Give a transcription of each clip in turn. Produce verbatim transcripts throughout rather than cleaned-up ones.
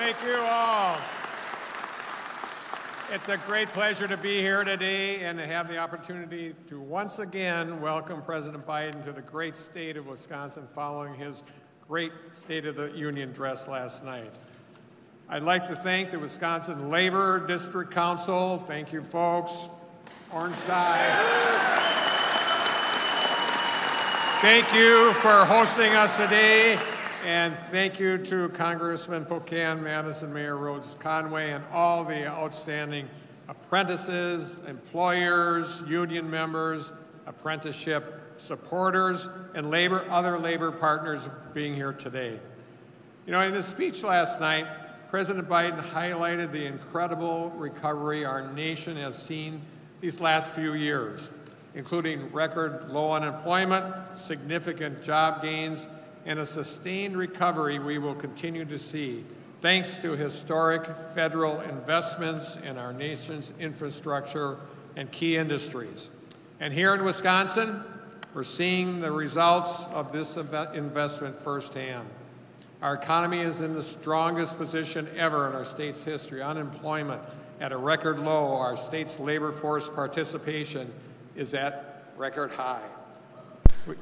Thank you all. It's a great pleasure to be here today and to have the opportunity to once again welcome President Biden to the great state of Wisconsin following his great State of the Union address last night. I'd like to thank the Wisconsin Labor District Council. Thank you, folks. Orange tie. Thank you for hosting us today. And thank you to Congressman Pocan, Madison Mayor Rhodes Conway, and all the outstanding apprentices, employers, union members, apprenticeship supporters, and labor, other labor partners being here today. You know, in his speech last night, President Biden highlighted the incredible recovery our nation has seen these last few years, including record low unemployment, significant job gains, and a sustained recovery we will continue to see, thanks to historic federal investments in our nation's infrastructure and key industries. And here in Wisconsin, we're seeing the results of this investment firsthand. Our economy is in the strongest position ever in our state's history. Unemployment at a record low. Our state's labor force participation is at record high. We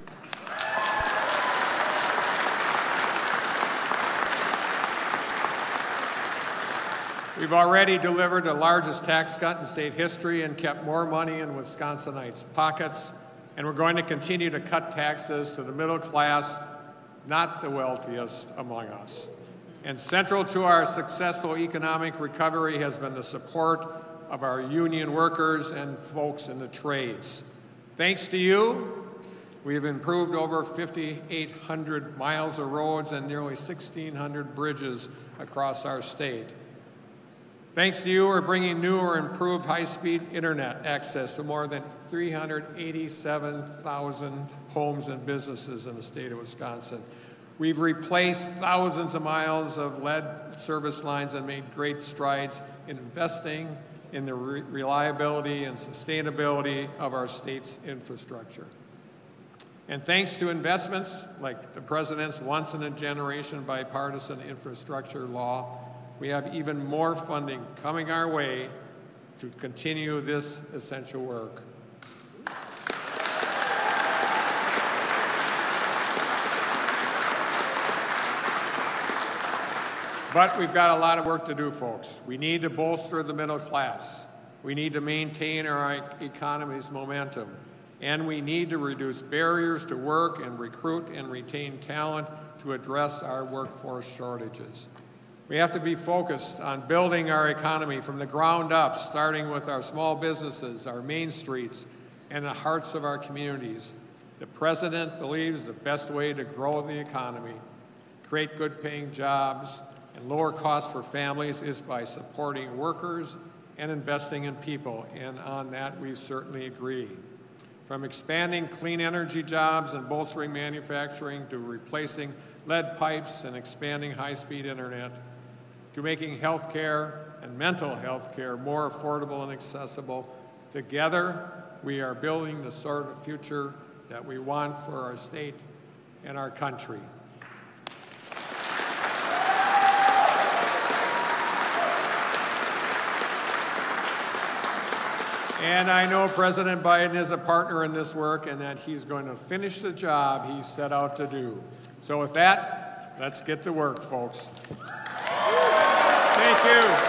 We've already delivered the largest tax cut in state history and kept more money in Wisconsinites' pockets, and we're going to continue to cut taxes to the middle class, not the wealthiest among us. And central to our successful economic recovery has been the support of our union workers and folks in the trades. Thanks to you, we've improved over fifty-eight hundred miles of roads and nearly sixteen hundred bridges across our state. Thanks to you, we're bringing new or improved high-speed internet access to more than three hundred eighty-seven thousand homes and businesses in the state of Wisconsin. We've replaced thousands of miles of lead service lines and made great strides in investing in the re reliability and sustainability of our state's infrastructure. And thanks to investments like the President's once-in-a-generation bipartisan infrastructure law, we have even more funding coming our way to continue this essential work. But we've got a lot of work to do, folks. We need to bolster the middle class. We need to maintain our economy's momentum. And we need to reduce barriers to work and recruit and retain talent to address our workforce shortages. We have to be focused on building our economy from the ground up, starting with our small businesses, our main streets, and the hearts of our communities. The President believes the best way to grow the economy, create good-paying jobs, and lower costs for families is by supporting workers and investing in people, and on that we certainly agree. From expanding clean energy jobs and bolstering manufacturing to replacing lead pipes and expanding high-speed internet, to making health care and mental health care more affordable and accessible. Together, we are building the sort of future that we want for our state and our country. And I know President Biden is a partner in this work and that he's going to finish the job he set out to do. So with that, let's get to work, folks. Thank you.